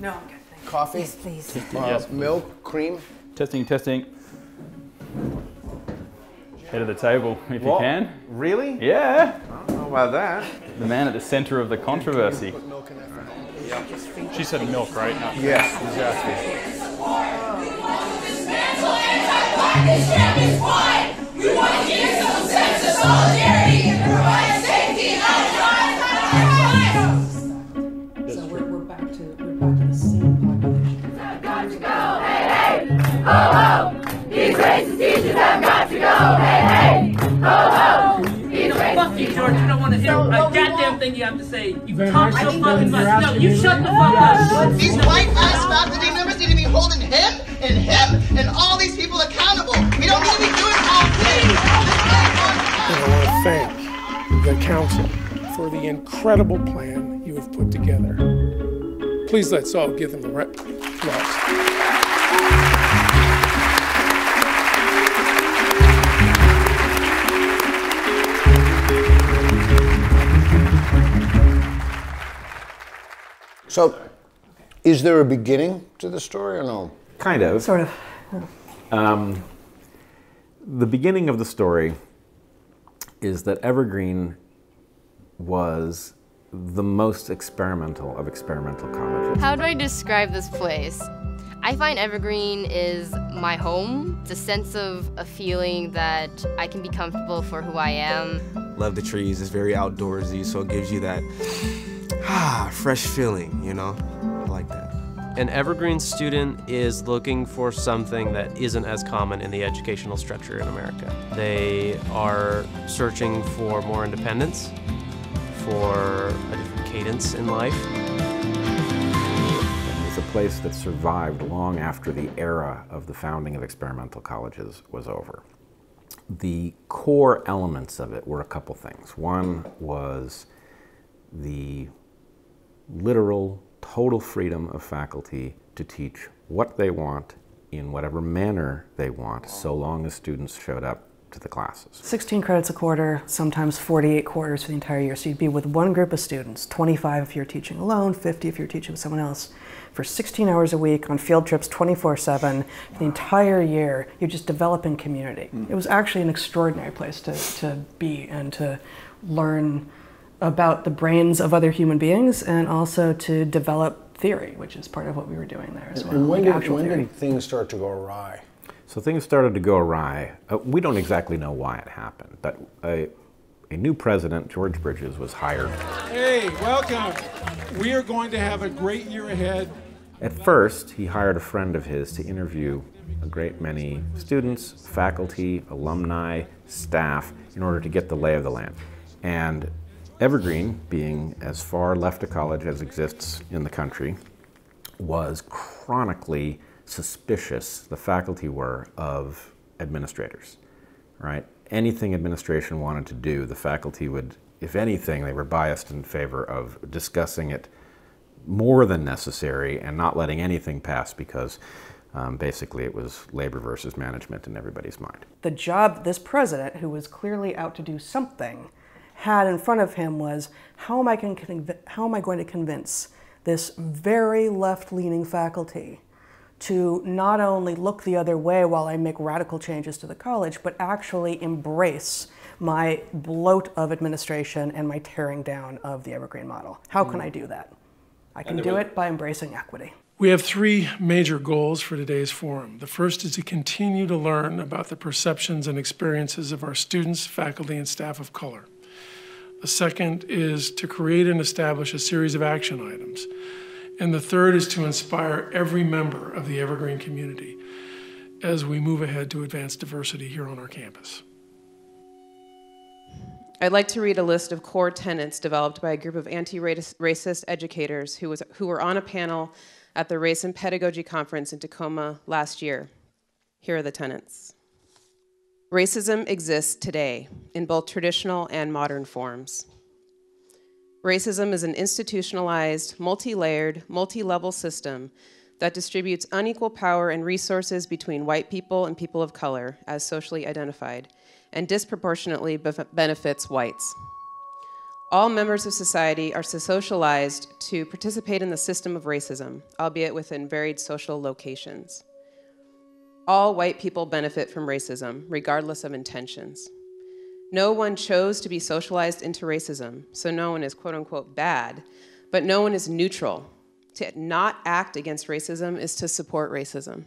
No, I'm good. Coffee? Yes, please. Yes, please. Milk, cream? Testing, testing. Head of the table, if you can. Really? Yeah. I don't know about that. The man at the center of the controversy. Right. She said milk, right? Yes, exactly. We want to give some sense of solidarity and provide safety outside our lives. So we're back to the same population. I've got to go, hey, hey, ho, ho. These racist teachers have got to go, hey, hey, ho, ho. These fuck you, George. I don't want to hear a goddamn thing you have to say. You talk so fucking much. No, you shut the fuck up. These white ass faculty members need to be holding him and him and all these people accountable. We don't need to be doing all things. And I want to thank the council for the incredible plan you have put together. Please let's all give them a round of applause. So, is there a beginning to the story or no? Kind of. Sort of. The beginning of the story is that Evergreen was the most experimental of experimental colleges. How do I describe this place? I find Evergreen is my home. It's a sense of a feeling that I can be comfortable for who I am. Love the trees. It's very outdoorsy, so it gives you that fresh feeling, you know? I like that. An Evergreen student is looking for something that isn't as common in the educational structure in America. They are searching for more independence, for a different cadence in life. It's a place that survived long after the era of the founding of experimental colleges was over. The core elements of it were a couple things. One was the literal, total freedom of faculty to teach what they want in whatever manner they want, so long as students showed up to the classes. 16 credits a quarter, sometimes 48 quarters for the entire year. So you'd be with one group of students, 25 if you're teaching alone, 50 if you're teaching with someone else, for 16 hours a week on field trips 24/7 for the entire year. You're just developing community. It was actually an extraordinary place to be and to learn about the brains of other human beings and also to develop theory, which is part of what we were doing there as well. And when did things start to go awry? So things started to go awry. We don't exactly know why it happened, but a new president, George Bridges, was hired. Hey, welcome. We are going to have a great year ahead. At first, he hired a friend of his to interview a great many students, faculty, alumni, staff, in order to get the lay of the land. And Evergreen, being as far left a college as exists in the country, was chronically suspicious, the faculty were, of administrators, right? Anything administration wanted to do, the faculty would, if anything, they were biased in favor of discussing it more than necessary and not letting anything pass because basically it was labor versus management in everybody's mind. The job this president, who was clearly out to do something, had in front of him was, how am I going to convince this very left-leaning faculty to not only look the other way while I make radical changes to the college, but actually embrace my bloat of administration and my tearing down of the Evergreen model? How can I do that? I can do it by embracing equity. We have three major goals for today's forum. The first is to continue to learn about the perceptions and experiences of our students, faculty, and staff of color. The second is to create and establish a series of action items. And the third is to inspire every member of the Evergreen community as we move ahead to advance diversity here on our campus. I'd like to read a list of core tenets developed by a group of anti-racist educators who were on a panel at the Race and Pedagogy Conference in Tacoma last year. Here are the tenets. Racism exists today in both traditional and modern forms. Racism is an institutionalized, multi-layered, multi-level system that distributes unequal power and resources between white people and people of color as socially identified, and disproportionately benefits whites. All members of society are socialized to participate in the system of racism, albeit within varied social locations. All white people benefit from racism, regardless of intentions. No one chose to be socialized into racism, so no one is quote unquote bad, but no one is neutral. To not act against racism is to support racism.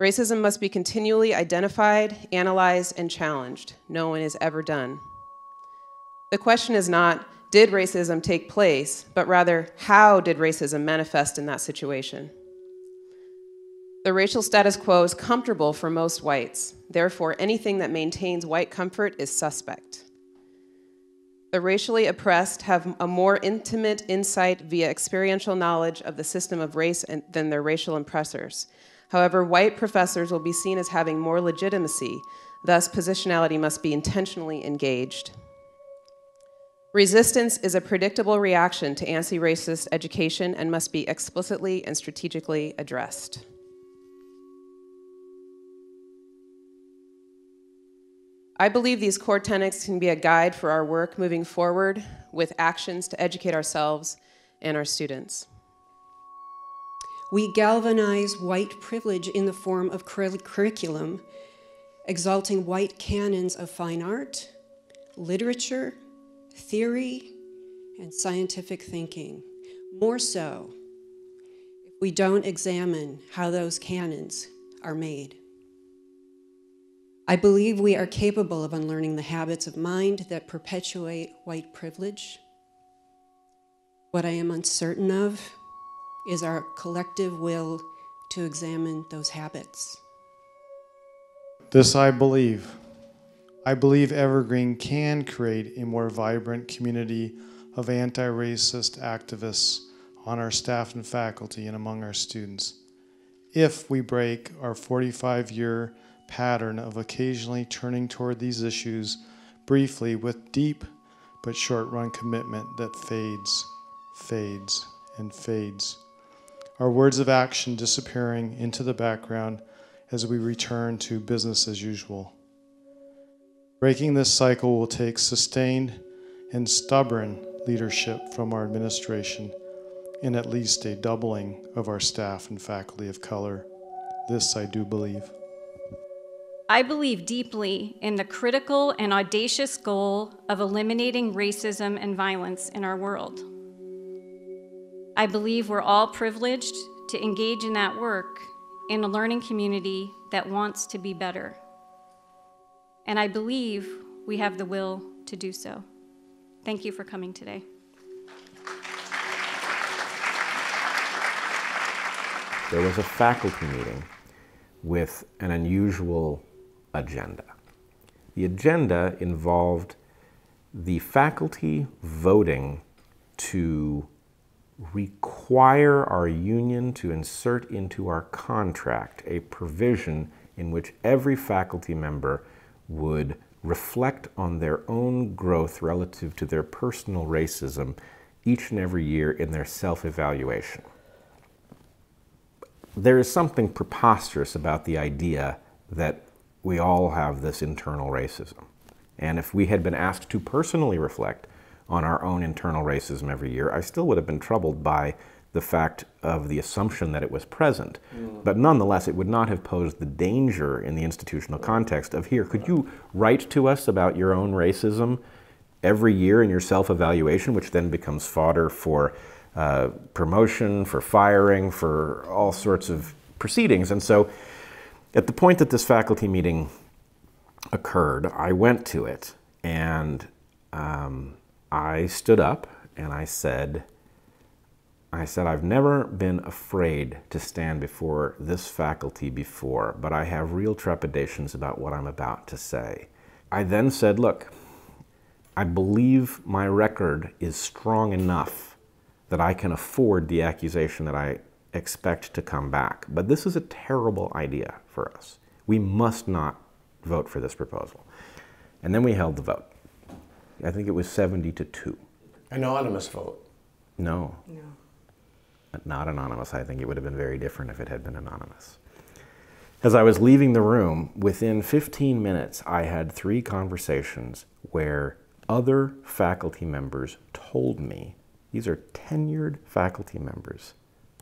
Racism must be continually identified, analyzed, and challenged. No one is ever done. The question is not, did racism take place, but rather, how did racism manifest in that situation? The racial status quo is comfortable for most whites. Therefore, anything that maintains white comfort is suspect. The racially oppressed have a more intimate insight via experiential knowledge of the system of race than their racial oppressors. However, white professors will be seen as having more legitimacy, thus positionality must be intentionally engaged. Resistance is a predictable reaction to anti-racist education and must be explicitly and strategically addressed. I believe these core tenets can be a guide for our work moving forward with actions to educate ourselves and our students. We galvanize white privilege in the form of curriculum, exalting white canons of fine art, literature, theory, and scientific thinking. More so, if we don't examine how those canons are made. I believe we are capable of unlearning the habits of mind that perpetuate white privilege. What I am uncertain of is our collective will to examine those habits. This I believe. I believe Evergreen can create a more vibrant community of anti-racist activists on our staff and faculty and among our students if we break our 45-year pattern of occasionally turning toward these issues briefly with deep but short-run commitment that fades, fades, and fades, our words of action disappearing into the background as we return to business as usual. Breaking this cycle will take sustained and stubborn leadership from our administration and at least a doubling of our staff and faculty of color. This I do believe. I believe deeply in the critical and audacious goal of eliminating racism and violence in our world. I believe we're all privileged to engage in that work in a learning community that wants to be better. And I believe we have the will to do so. Thank you for coming today. There was a faculty meeting with an unusual agenda. The agenda involved the faculty voting to require our union to insert into our contract a provision in which every faculty member would reflect on their own growth relative to their personal racism each and every year in their self-evaluation. There is something preposterous about the idea that we all have this internal racism. And if we had been asked to personally reflect on our own internal racism every year, I still would have been troubled by the fact of the assumption that it was present. But nonetheless, it would not have posed the danger in the institutional context of here, could you write to us about your own racism every year in your self-evaluation, which then becomes fodder for promotion, for firing, for all sorts of proceedings. And so at the point that this faculty meeting occurred, I went to it and I stood up and I said, I've never been afraid to stand before this faculty before, but I have real trepidations about what I'm about to say. I then said, look, I believe my record is strong enough that I can afford the accusation that I expect to come back. But this is a terrible idea for us. We must not vote for this proposal. And then we held the vote. I think it was 70-2. Anonymous vote? No. No. Not anonymous. I think it would have been very different if it had been anonymous. As I was leaving the room, within 15 minutes, I had 3 conversations where other faculty members told me, these are tenured faculty members,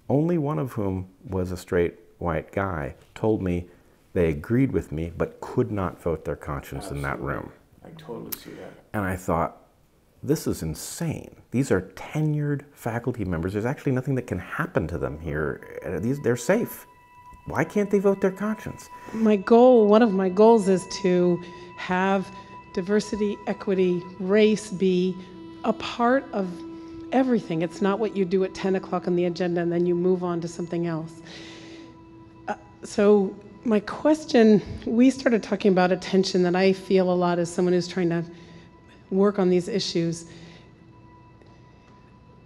only one of whom was a straight white guy, told me they agreed with me but could not vote their conscience in that room. I totally see that. And I thought, this is insane. These are tenured faculty members. There's actually nothing that can happen to them here. They're safe. Why can't they vote their conscience? My goal, one of my goals, is to have diversity, equity, race be a part of everything. It's not what you do at 10 o'clock on the agenda and then you move on to something else. So my question, we started talking about attention that I feel a lot as someone who's trying to work on these issues.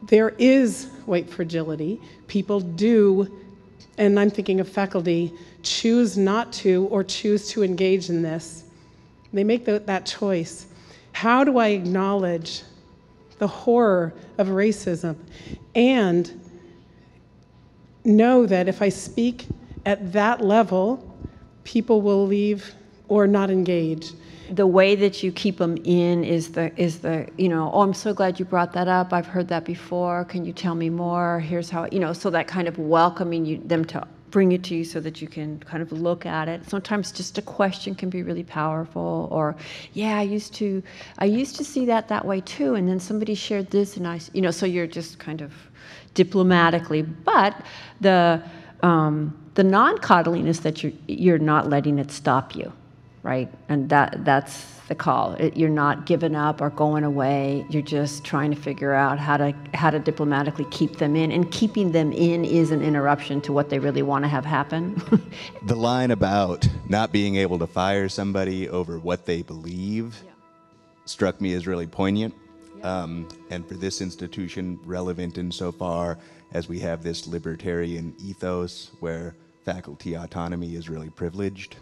There is white fragility. People do, and I'm thinking of faculty, choose not to or choose to engage in this. They make that choice. How do I acknowledge the horror of racism and know that if I speak at that level, people will leave or not engage? The way that you keep them in is the, you know, oh, I'm so glad you brought that up. I've heard that before. Can you tell me more? Here's how, you know, so that kind of welcoming them to bring it to you so that you can kind of look at it. Sometimes just a question can be really powerful, or, yeah, I used to see that way too, and then somebody shared this, and I, you know, so you're just kind of diplomatically, but the non-coddling is that you're not letting it stop you. Right? And that's the call. You're not giving up or going away. You're just trying to figure out how to diplomatically keep them in. And keeping them in is an interruption to what they really want to have happen. The line about not being able to fire somebody over what they believe, yeah, struck me as really poignant. Yeah. And for this institution, relevant insofar as we have this libertarian ethos where faculty autonomy is really privileged.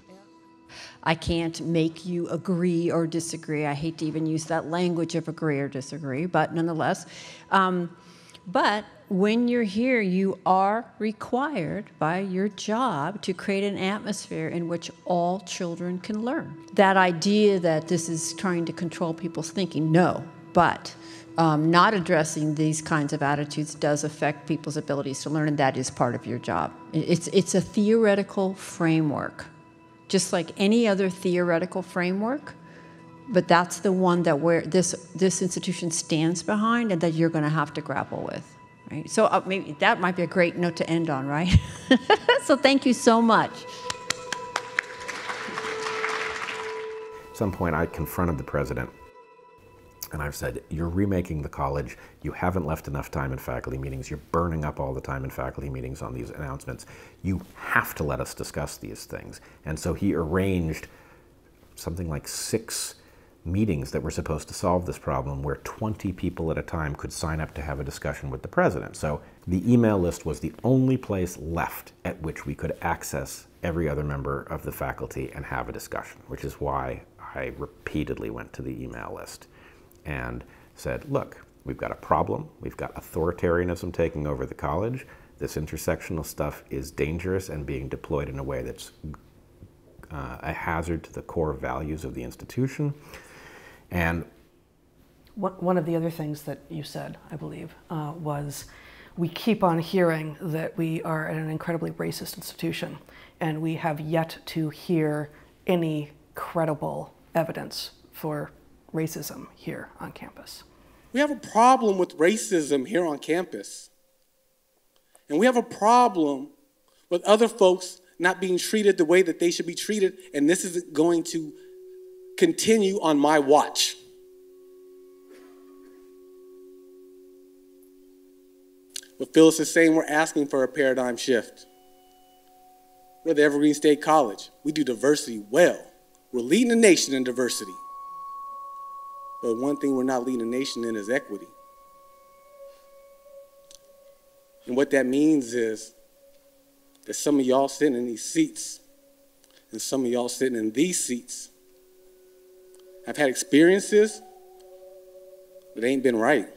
I can't make you agree or disagree. I hate to even use that language of agree or disagree, but nonetheless. But when you're here, you are required by your job to create an atmosphere in which all children can learn. That idea that this is trying to control people's thinking, no, but not addressing these kinds of attitudes does affect people's abilities to learn, and that is part of your job. It's a theoretical framework, just like any other theoretical framework, but that's the one that this institution stands behind and that you're going to have to grapple with, right? So maybe that might be a great note to end on, right? So thank you so much. At some point I confronted the president and I've said, you're remaking the college. You haven't left enough time in faculty meetings. You're burning up all the time in faculty meetings on these announcements. You have to let us discuss these things. And so he arranged something like 6 meetings that were supposed to solve this problem, where 20 people at a time could sign up to have a discussion with the president. So the email list was the only place left at which we could access every other member of the faculty and have a discussion, which is why I repeatedly went to the email list and said, look, we've got a problem. We've got authoritarianism taking over the college. This intersectional stuff is dangerous and being deployed in a way that's a hazard to the core values of the institution. And one of the other things that you said, I believe, was we keep on hearing that we are an incredibly racist institution, and we have yet to hear any credible evidence for racism here on campus. We have a problem with racism here on campus. And we have a problem with other folks not being treated the way that they should be treated, and this isn't going to continue on my watch. What Phyllis is saying, we're asking for a paradigm shift. We're the Evergreen State College. We do diversity well. We're leading the nation in diversity. But one thing we're not leading the nation in is equity. And what that means is that some of y'all sitting in these seats and some of y'all sitting in these seats have had experiences that ain't been right.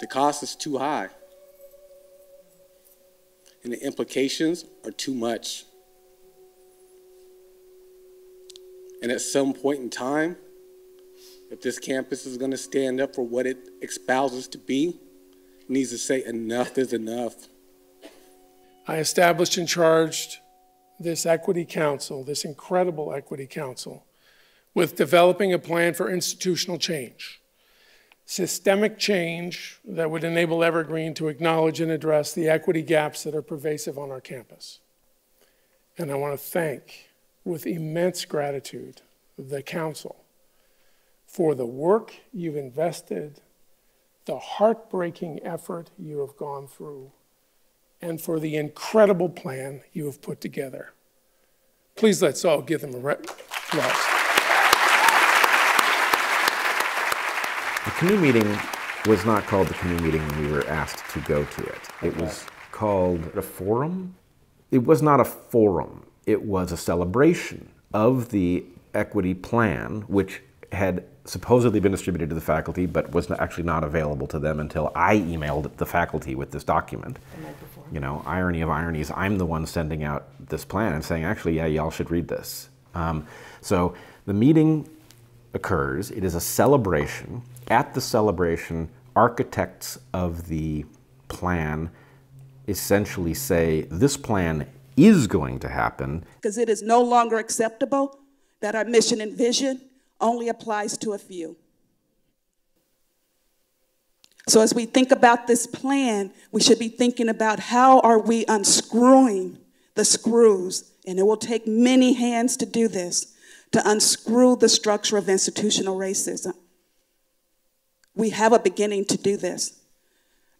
The cost is too high, and the implications are too much. And at some point in time, if this campus is going to stand up for what it espouses to be, it needs to say enough is enough. I established and charged this Equity Council, this incredible Equity Council, with developing a plan for institutional change, systemic change that would enable Evergreen to acknowledge and address the equity gaps that are pervasive on our campus. And I want to thank, with immense gratitude, the council for the work you've invested, the heartbreaking effort you have gone through, and for the incredible plan you have put together. Please let's all give them a round of applause. The canoe meeting was not called the canoe meeting when we were asked to go to it. It was called a forum. It was not a forum. It was a celebration of the equity plan, which had supposedly been distributed to the faculty, but was actually not available to them until I emailed the faculty with this document. The night before. You know, irony of ironies, I'm the one sending out this plan and saying, actually, yeah, y'all should read this. So the meeting occurs. It is a celebration. At the celebration, architects of the plan essentially say, this plan is going to happen. Because it is no longer acceptable that our mission and vision only applies to a few. So as we think about this plan, we should be thinking about how are we unscrewing the screws, and it will take many hands to do this, to unscrew the structure of institutional racism. We have a beginning to do this.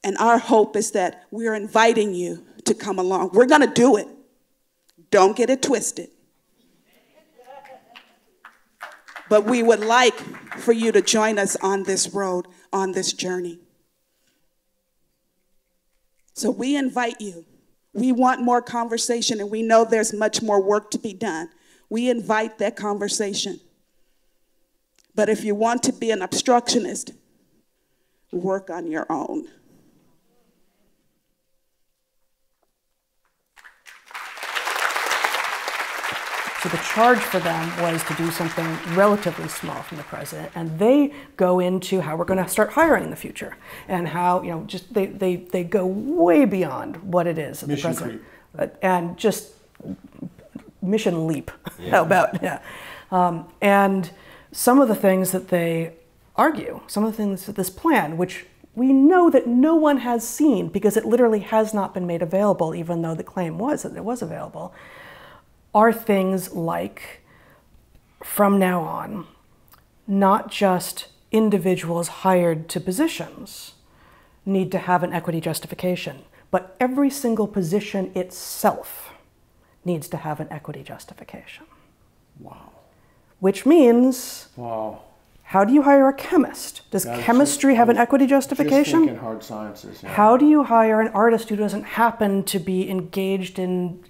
And our hope is that we are inviting you to come along. We're going to do it. Don't get it twisted. But we would like for you to join us on this road, on this journey. So we invite you. We want more conversation, and we know there's much more work to be done. We invite that conversation. But if you want to be an obstructionist, work on your own. So the charge for them was to do something relatively small from the president, and they go into how we're going to start hiring in the future, and how, you know, just they go way beyond what it is. Mission the president, and just mission leap. Yeah. How about yeah? And some of the things that they argue, some of the things that this plan, which we know that no one has seen because it literally has not been made available, even though the claim was that it was available, are things like, from now on, not just individuals hired to positions need to have an equity justification, but every single position itself needs to have an equity justification. Wow. Which means, wow, how do you hire a chemist? Does that chemistry have an equity justification? Just hard sciences, yeah. How do you hire an artist who doesn't happen to be engaged in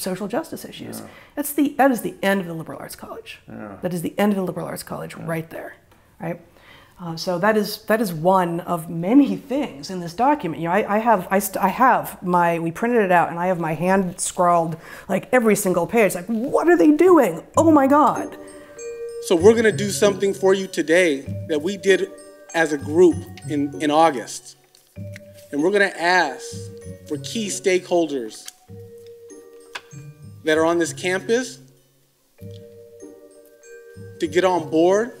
social justice issues? Yeah. That is the end of the liberal arts college. Yeah. That is the end of the liberal arts college, yeah. Right there, right? So that is one of many things in this document. You know, we printed it out, and I have my hand scrawled like every single page. Like, what are they doing? Oh my God. So we're going to do something for you today that we did as a group in August. And we're going to ask for key stakeholders that are on this campus to get on board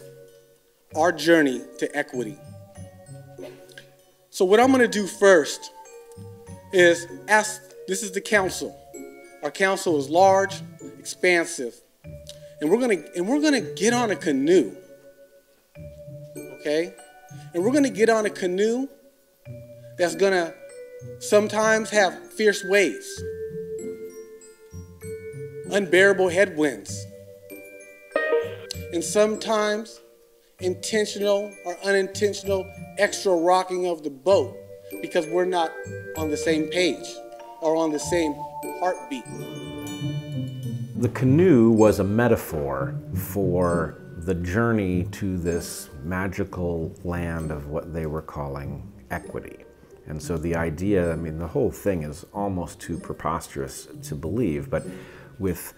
our journey to equity. So what I'm going to do first is ask, this is the council. Our council is large, expansive. And we're gonna get on a canoe, okay? And we're gonna get on a canoe that's gonna sometimes have fierce waves, unbearable headwinds, and sometimes intentional or unintentional extra rocking of the boat because we're not on the same page or on the same heartbeat. The canoe was a metaphor for the journey to this magical land of what they were calling equity. And so the idea, I mean, the whole thing is almost too preposterous to believe, but with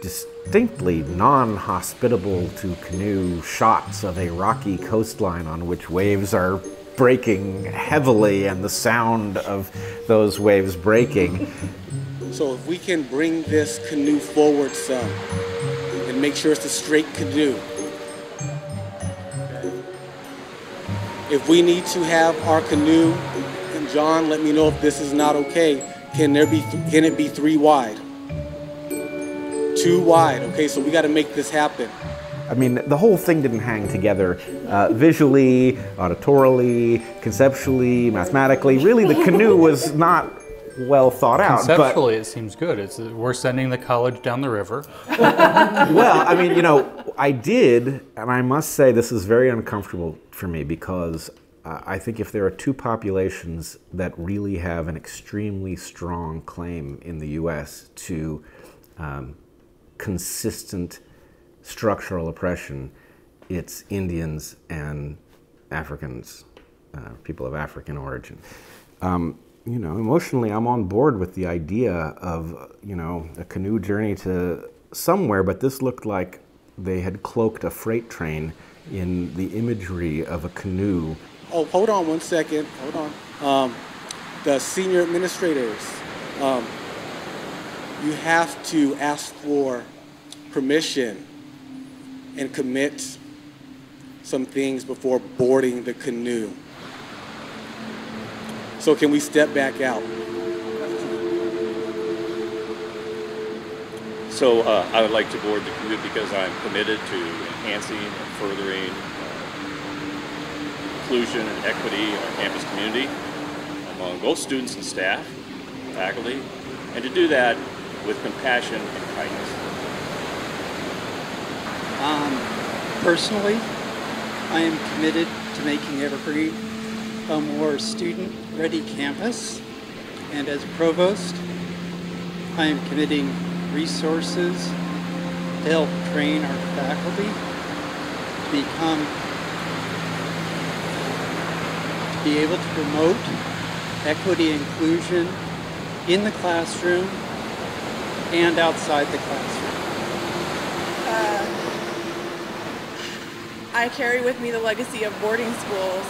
distinctly non-hospitable to canoe shots of a rocky coastline on which waves are breaking heavily and the sound of those waves breaking. So if we can bring this canoe forward some and make sure it's a straight canoe. If we need to have our canoe, and John, let me know if this is not okay, can it be 3 wide? 2 wide, okay, so we gotta make this happen. I mean, the whole thing didn't hang together visually, auditorily, conceptually, mathematically. Really, the canoe was not well thought out. Conceptually, but it seems good. We're sending the college down the river. Well, I mean, you know, I did, and I must say this is very uncomfortable for me because I think if there are 2 populations that really have an extremely strong claim in the U.S. to consistent structural oppression, it's Indians and Africans, people of African origin. You know, emotionally, I'm on board with the idea of, you know, a canoe journey to somewhere, but this looked like they had cloaked a freight train in the imagery of a canoe. Oh, hold on one second, hold on. The senior administrators, you have to ask for permission and commit some things before boarding the canoe. So can we step back out? So I would like to board the canoe because I'm committed to enhancing and furthering inclusion and equity in our campus community among both students and staff, faculty, and to do that with compassion and kindness. Personally, I am committed to making Evergreen a more student-ready campus, and as provost, I am committing resources to help train our faculty to be able to promote equity and inclusion in the classroom and outside the classroom. I carry with me the legacy of boarding schools.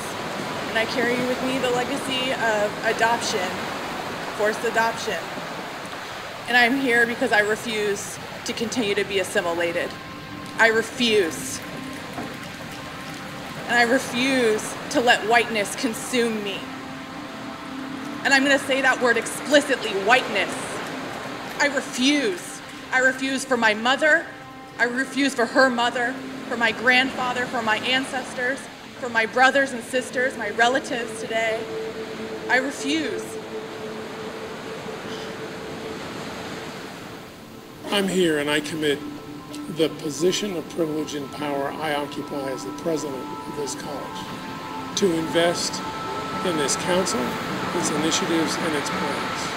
And I carry with me the legacy of adoption, forced adoption. And I'm here because I refuse to continue to be assimilated. I refuse. And I refuse to let whiteness consume me. And I'm going to say that word explicitly, whiteness. I refuse. I refuse for my mother. I refuse for her mother, for my grandfather, for my ancestors, for my brothers and sisters, my relatives today. I refuse. I'm here and I commit the position of privilege and power I occupy as the president of this college to invest in this council, its initiatives, and its plans.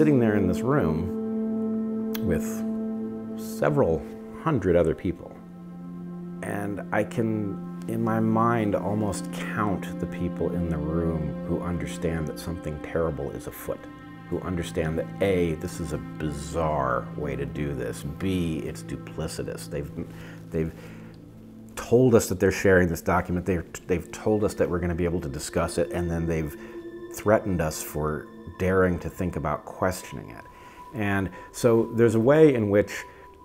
Sitting there in this room with several hundred other people, and I can, in my mind, almost count the people in the room who understand that something terrible is afoot, who understand that A, this is a bizarre way to do this, B, it's duplicitous. They've told us that they're sharing this document, they've told us that we're going to be able to discuss it, and then they've threatened us for daring to think about questioning it. And so there's a way in which,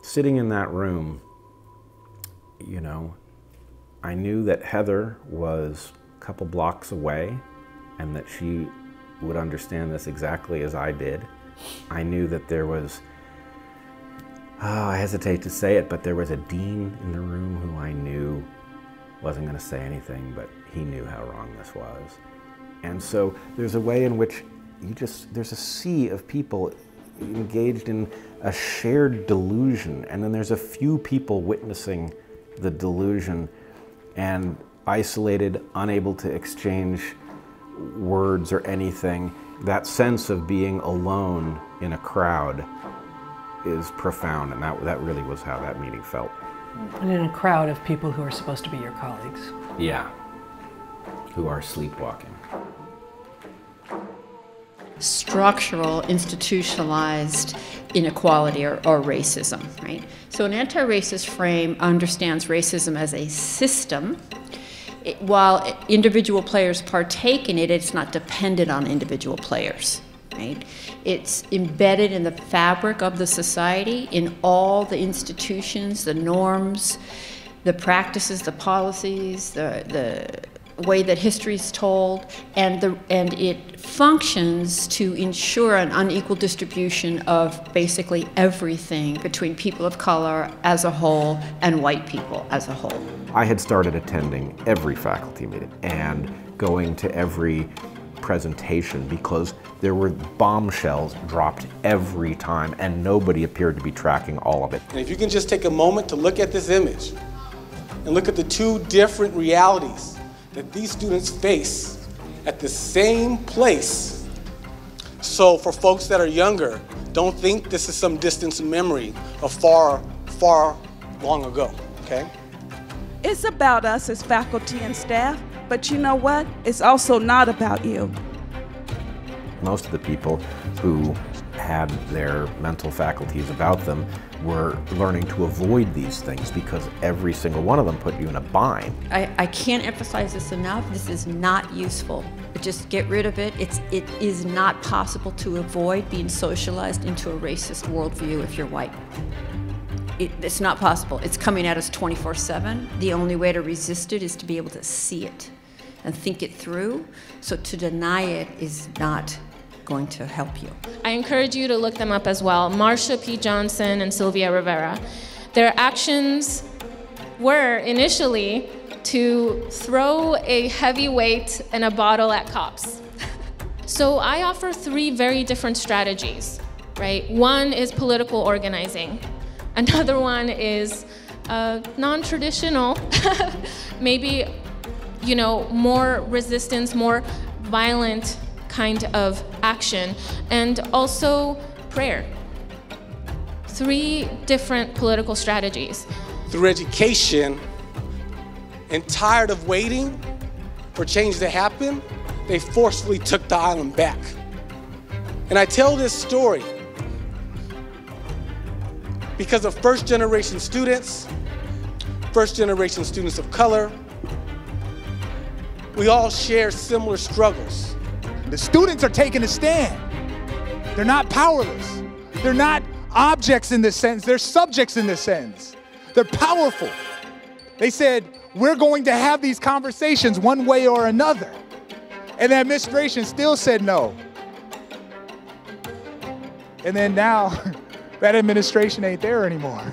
sitting in that room, you know, I knew that Heather was a couple blocks away and that she would understand this exactly as I did. I knew that there was, oh, I hesitate to say it, but there was a dean in the room who I knew wasn't going to say anything, but he knew how wrong this was. And so there's a way in which there's a sea of people engaged in a shared delusion, and then there's a few people witnessing the delusion and isolated, unable to exchange words or anything. That sense of being alone in a crowd is profound, and that really was how that meeting felt. And in a crowd of people who are supposed to be your colleagues. Yeah, who are sleepwalking. Structural, institutionalized inequality or racism, right? So an anti-racist frame understands racism as a system. While individual players partake in it, it's not dependent on individual players, right? It's embedded in the fabric of the society, in all the institutions, the norms, the practices, the policies, the way that history is told, and it functions to ensure an unequal distribution of basically everything between people of color as a whole and white people as a whole. I had started attending every faculty meeting and going to every presentation because there were bombshells dropped every time and nobody appeared to be tracking all of it. And if you can just take a moment to look at this image and look at the two different realities that these students face at the same place. So for folks that are younger, don't think this is some distant memory of far, far long ago, okay? It's about us as faculty and staff, but you know what? It's also not about you. Most of the people who had their mental faculties about them were learning to avoid these things because every single one of them put you in a bind. I can't emphasize this enough. This is not useful. Just get rid of it. It is not possible to avoid being socialized into a racist worldview if you're white. It's not possible. It's coming at us 24/7. The only way to resist it is to be able to see it and think it through. So to deny it is not going to help you. I encourage you to look them up as well. Marsha P. Johnson and Sylvia Rivera. Their actions were initially to throw a heavy weight and a bottle at cops. So I offer three very different strategies, right? One is political organizing. Another one is non-traditional, maybe, you know, more resistance, more violent kind of action, and also prayer. Three different political strategies. Through education, and tired of waiting for change to happen, they forcefully took the island back. And I tell this story because of first-generation students of color. We all share similar struggles. The students are taking a stand. They're not powerless. They're not objects in this sense. They're subjects in this sense. They're powerful. They said, we're going to have these conversations one way or another. And the administration still said no. And then now, that administration ain't there anymore.